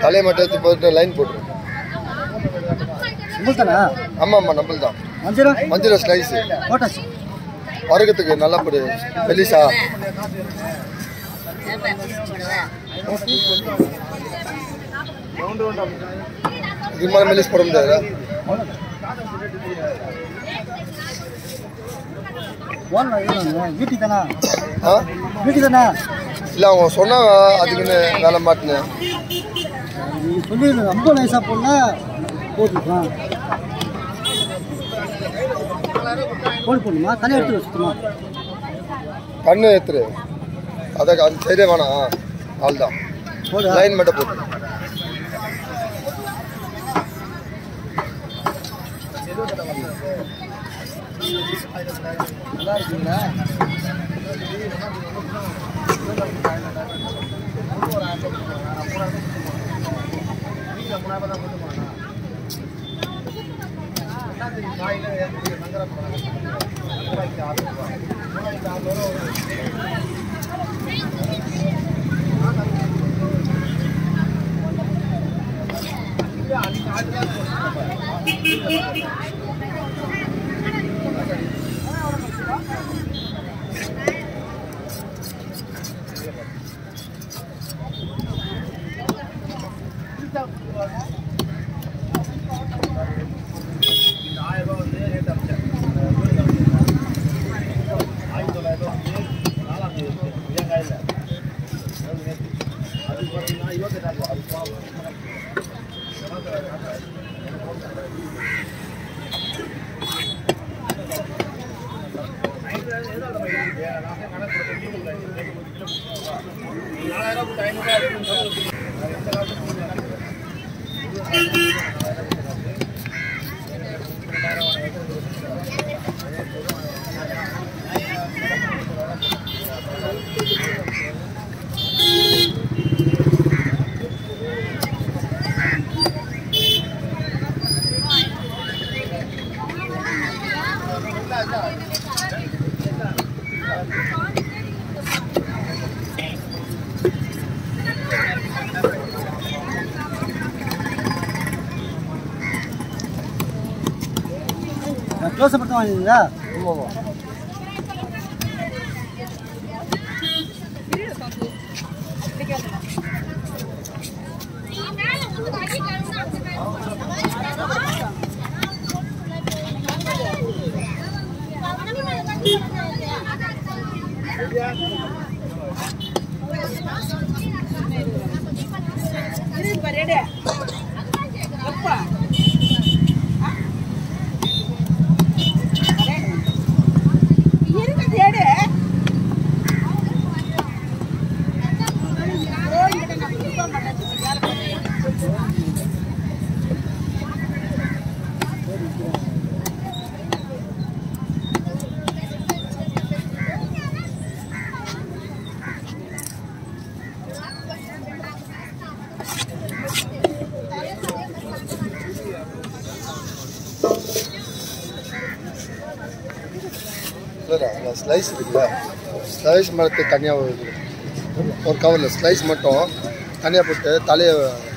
தலை மட்டும் போட்டு லைன் போட்டு ஆமாம் ஆமாம் நம்மள் தான் மஞ்சள் ஸ்லைஸ் வர்க்கத்துக்கு நல்லா போடு பெலிசா இது மாதிரி மெலிஸ் போட முடியாதா வீட்டுக்கு தானா ஆ வீட்டுக்கு தானா இல்லை அவங்க சொன்னாங்க அதுக்குன்னு வேலை மாட்டினேன் ரொம்ப நைஸாக போடலாம் போட்டுக்கலாம் போட்டு போடணுமா தண்ணி எடுத்து வச்சுக்கோமா கண்ணு எடுத்துரு அதை அது சரியே வேணாம் ஆள் தான் லைன் மட்டும் போட்டு நல்லா இருக்குங்களா தோசை மட்டும் வாங்கிங்களா ஸ்லைஸ் இருக்குல்ல ஸ்லைஸ் மட்டும் தனியாக ஒரு கவரில் ஸ்லைஸ் மட்டும் தனியாக போட்டு தலையை